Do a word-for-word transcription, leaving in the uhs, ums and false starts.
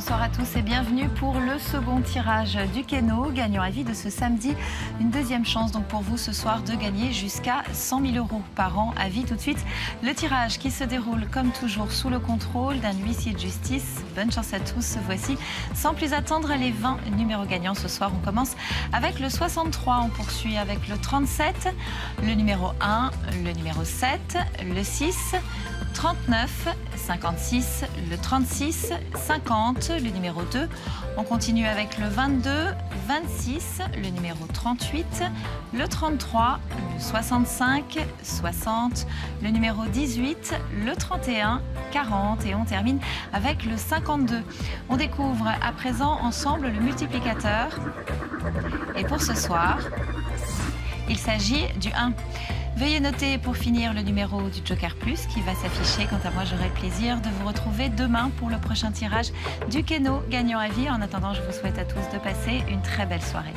Bonsoir à tous et bienvenue pour le second tirage du Keno Gagnant à vie de ce samedi. Une deuxième chance donc pour vous ce soir de gagner jusqu'à cent mille euros par an à vie. Tout de suite, le tirage qui se déroule comme toujours sous le contrôle d'un huissier de justice. Bonne chance à tous, voici sans plus attendre les vingt numéros gagnants ce soir. On commence avec le soixante-trois, on poursuit avec le trente-sept, le numéro un, le numéro sept, le six, trente-neuf, cinquante-six, le trente-six, cinquante, le numéro deux. On continue avec le vingt-deux, vingt-six, le numéro trente-huit, le trente-trois, le soixante-cinq, soixante, le numéro dix-huit, le trente et un, quarante et on termine avec le cinquante-deux. On découvre à présent ensemble le multiplicateur et pour ce soir, il s'agit du un. Veuillez noter pour finir le numéro du Joker Plus qui va s'afficher. Quant à moi, j'aurai le plaisir de vous retrouver demain pour le prochain tirage du Keno Gagnant à vie. En attendant, je vous souhaite à tous de passer une très belle soirée.